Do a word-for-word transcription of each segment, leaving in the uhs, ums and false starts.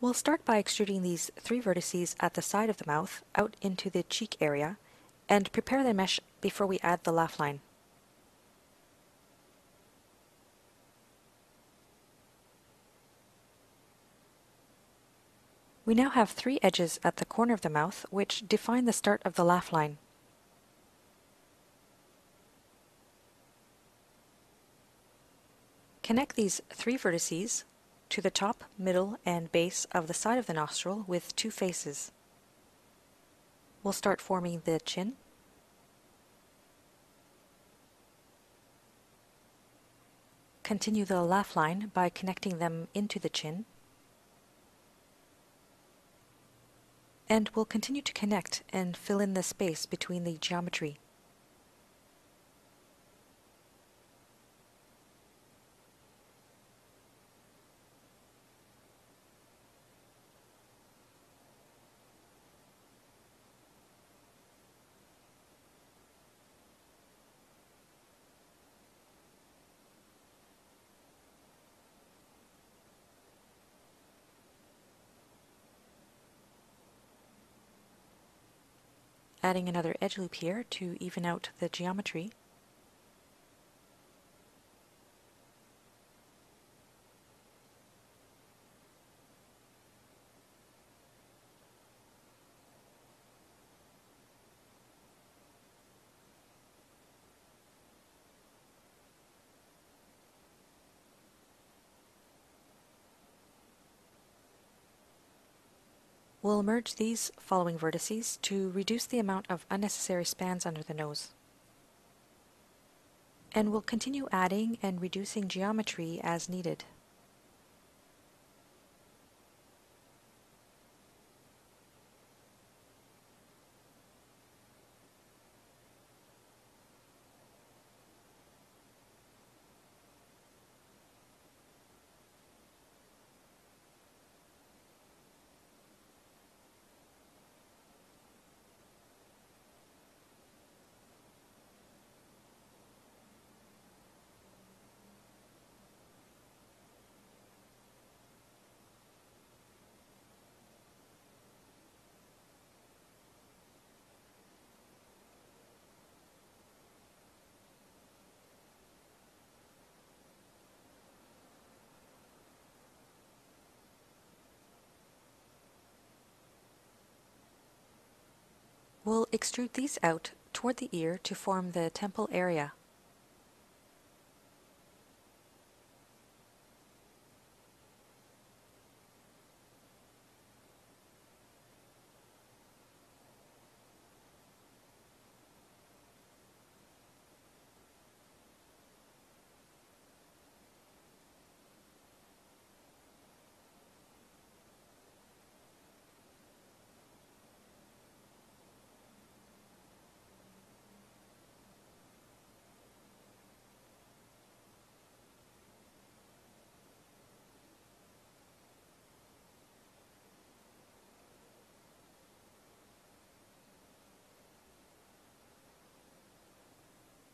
We'll start by extruding these three vertices at the side of the mouth out into the cheek area, and prepare the mesh before we add the laugh line. We now have three edges at the corner of the mouth which define the start of the laugh line. Connect these three vertices to the top, middle, and base of the side of the nostril with two faces. We'll start forming the chin. Continue the laugh line by connecting them into the chin. And we'll continue to connect and fill in the space between the geometry. Adding another edge loop here to even out the geometry. We'll merge these following vertices to reduce the amount of unnecessary spans under the nose. And we'll continue adding and reducing geometry as needed. We'll extrude these out toward the ear to form the temple area.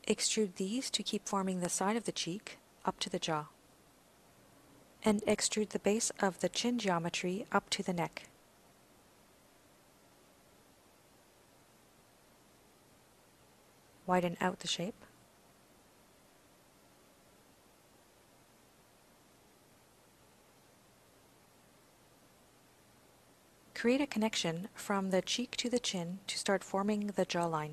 Extrude these to keep forming the side of the cheek up to the jaw, and extrude the base of the chin geometry up to the neck. Widen out the shape. Create a connection from the cheek to the chin to start forming the jawline.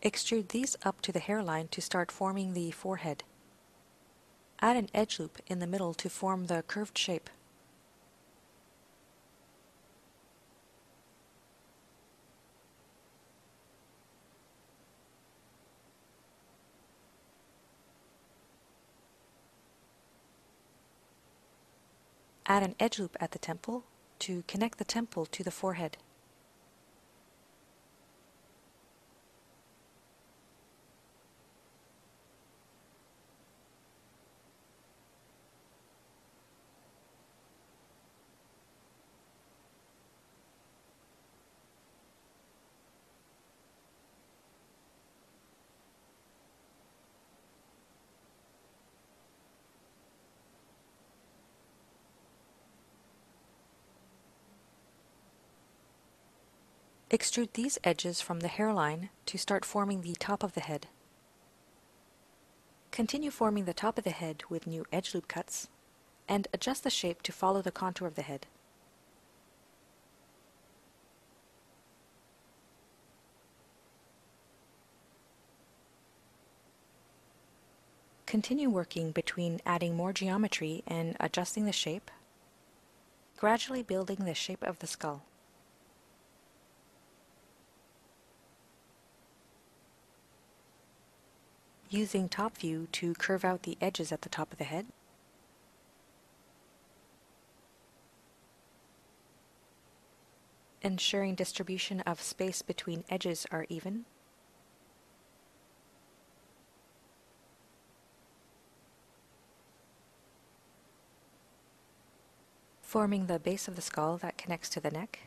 Extrude these up to the hairline to start forming the forehead. Add an edge loop in the middle to form the curved shape. Add an edge loop at the temple to connect the temple to the forehead. Extrude these edges from the hairline to start forming the top of the head. Continue forming the top of the head with new edge loop cuts, and adjust the shape to follow the contour of the head. Continue working between adding more geometry and adjusting the shape, gradually building the shape of the skull. Using top view to curve out the edges at the top of the head. Ensuring distribution of space between edges are even. Forming the base of the skull that connects to the neck.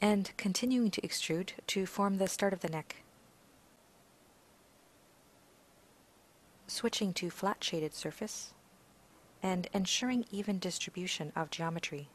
And continuing to extrude to form the start of the neck. Switching to flat shaded surface and ensuring even distribution of geometry.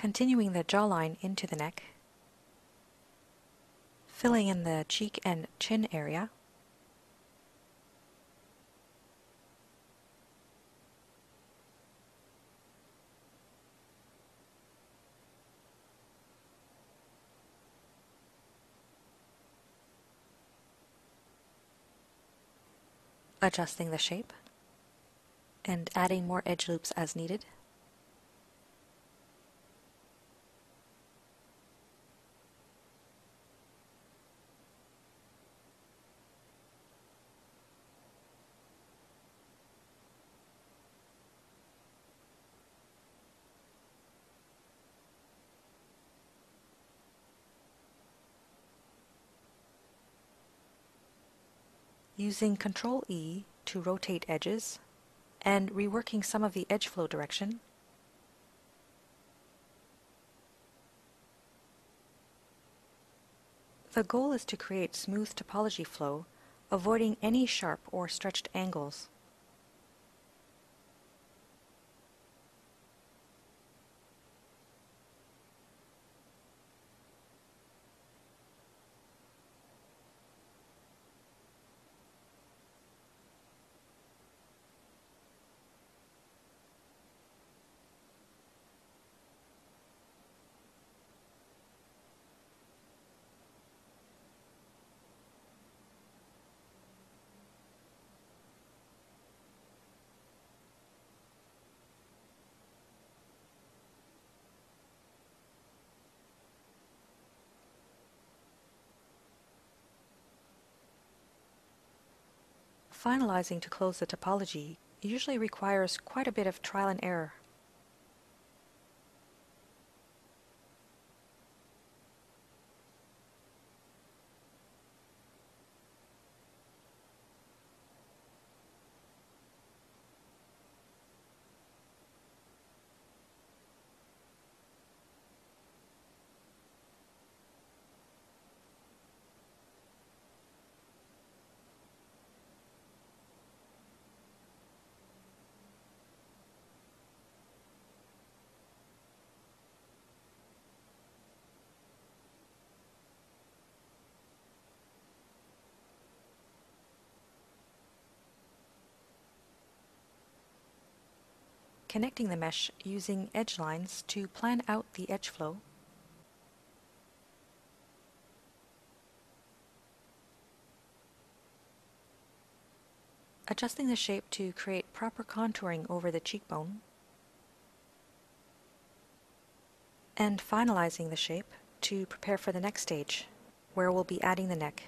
Continuing the jawline into the neck, filling in the cheek and chin area, adjusting the shape, and adding more edge loops as needed. Using control E to rotate edges and reworking some of the edge flow direction. The goal is to create smooth topology flow, avoiding any sharp or stretched angles. Finalizing to close the topology usually requires quite a bit of trial and error. Connecting the mesh using edge lines to plan out the edge flow, adjusting the shape to create proper contouring over the cheekbone, and finalizing the shape to prepare for the next stage, where we'll be adding the neck.